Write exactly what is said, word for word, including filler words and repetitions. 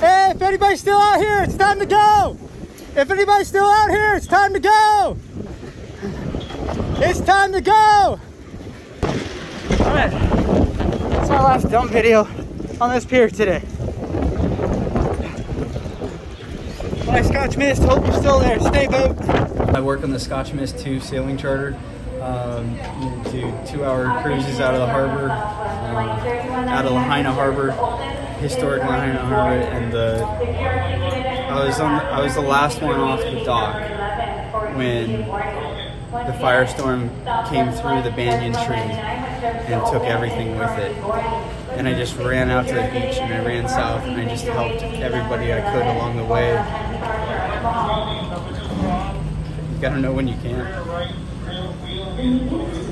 Hey, if anybody's still out here, it's time to go. If anybody's still out here, it's time to go. It's time to go. All right, that's our last dump video on this pier today. Hi, Scotch Mist. Hope you're still there. Stay boat. I work on the Scotch Mist two sailing charter. Um, do two-hour cruises out of the harbor, um, out of Lahaina Harbor, Historic Lahaina Harbor, and the I was on the, I was the last one off the dock when the firestorm came through the banyan tree and took everything with it. And I just ran out to the beach and I ran south and I just helped everybody I could along the way. You gotta know when you can.